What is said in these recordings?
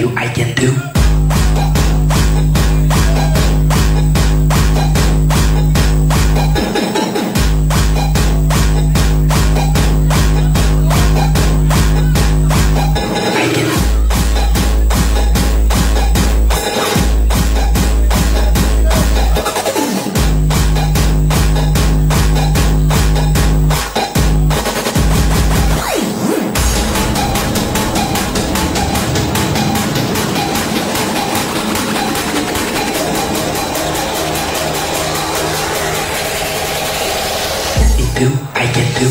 you I can do. I can do.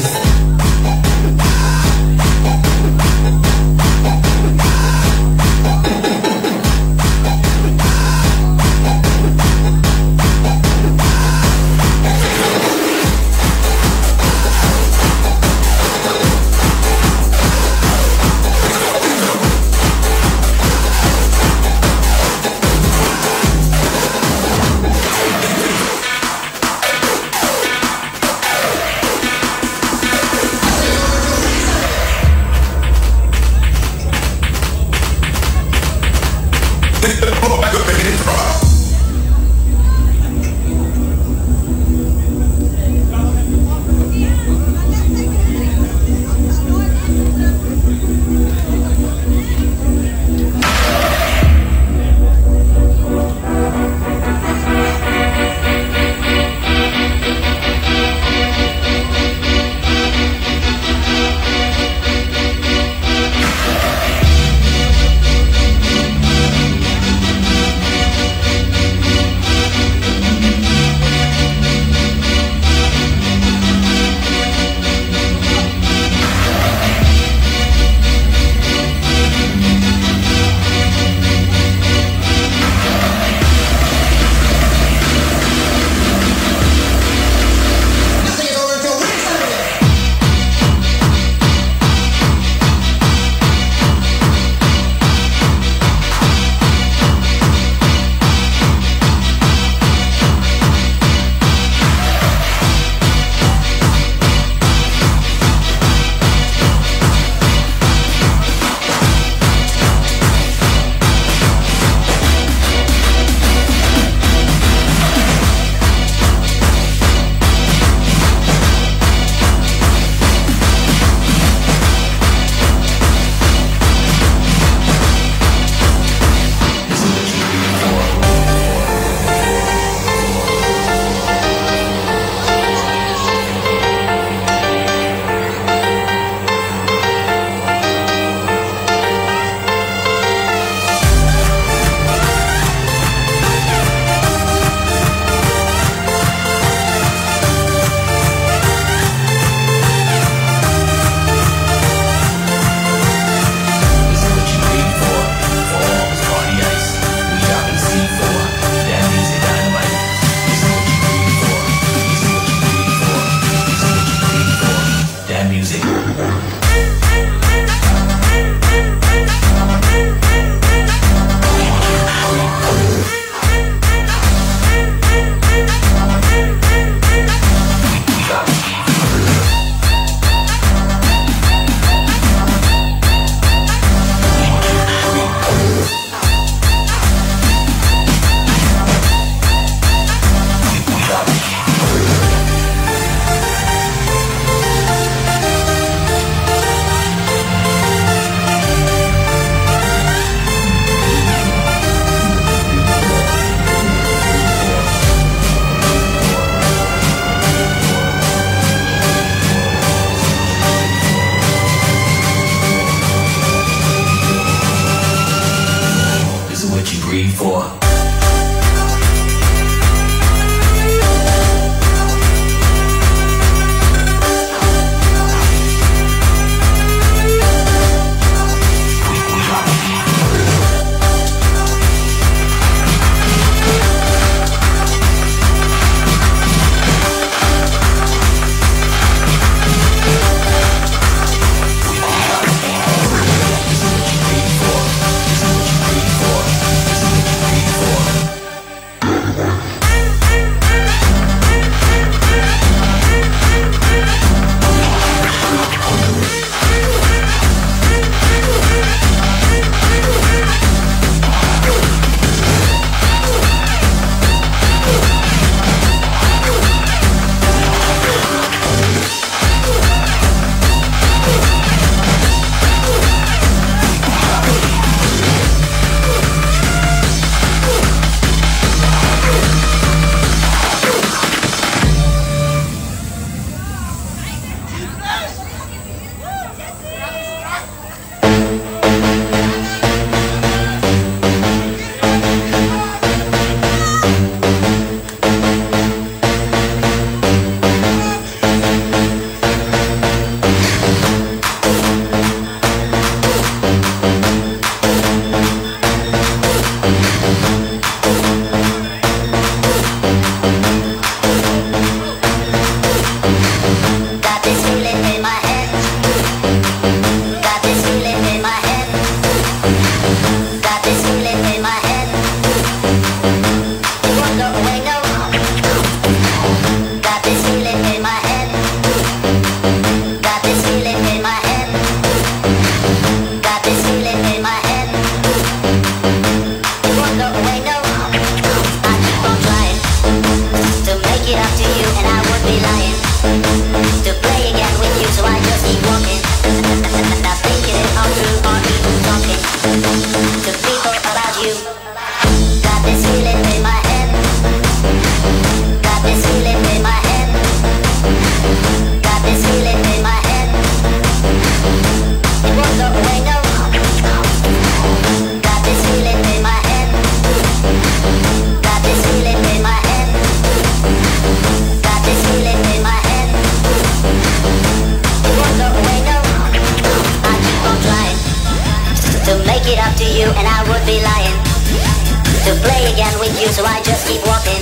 need you, so I just keep walking.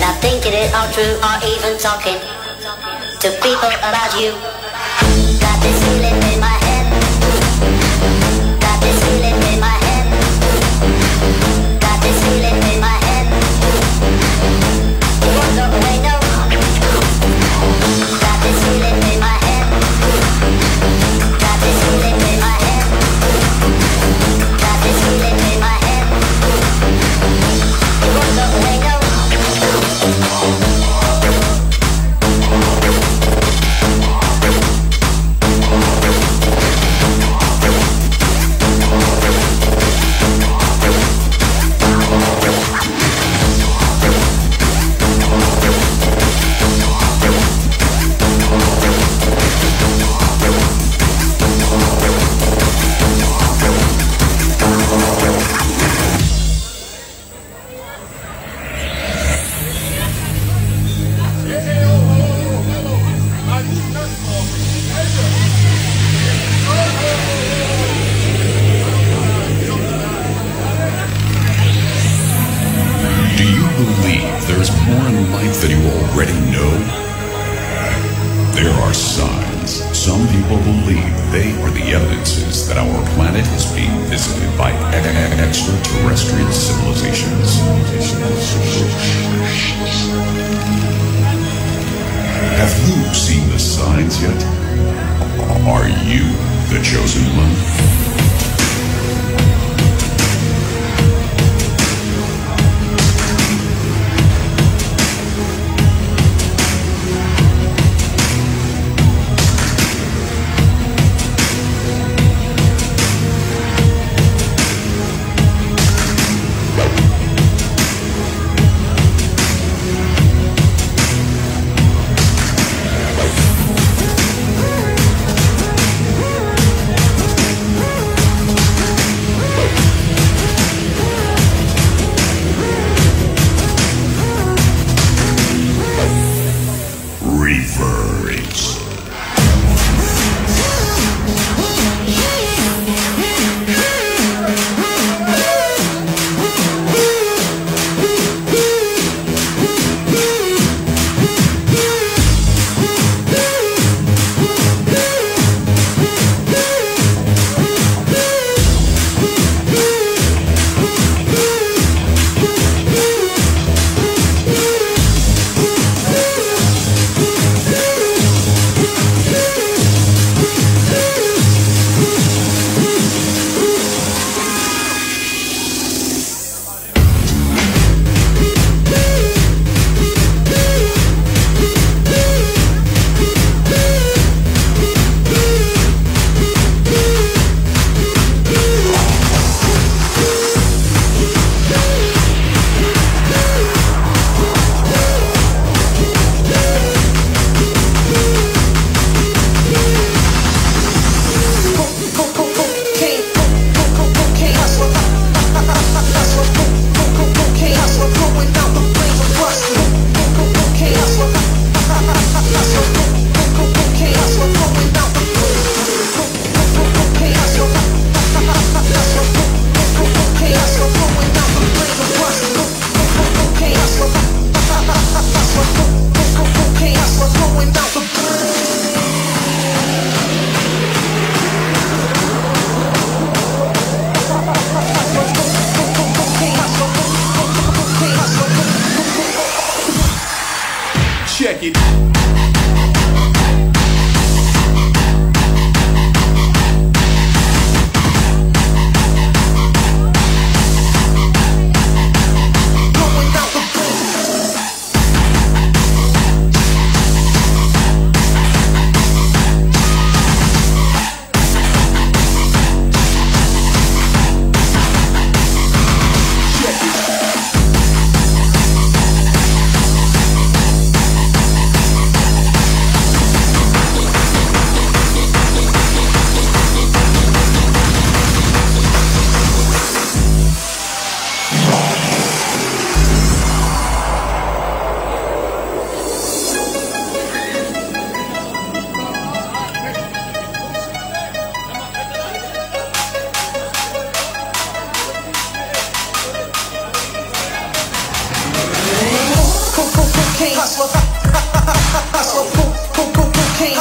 Not thinking it all true or even talking to people about you. Got this feeling in my head. Got this feeling in my head. Got this feeling in my head. It won't go away, no. Got this feeling in my head. Got this feeling in my head. Got this feeling in my head. It won't go away, no.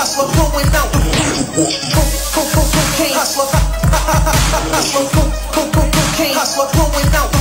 hustler going out. Cocaine hustler, hustler, cocaine hustler going out.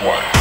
Why?